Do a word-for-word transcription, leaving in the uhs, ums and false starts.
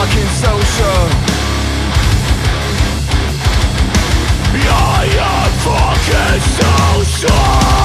fucking social. I am fucking social.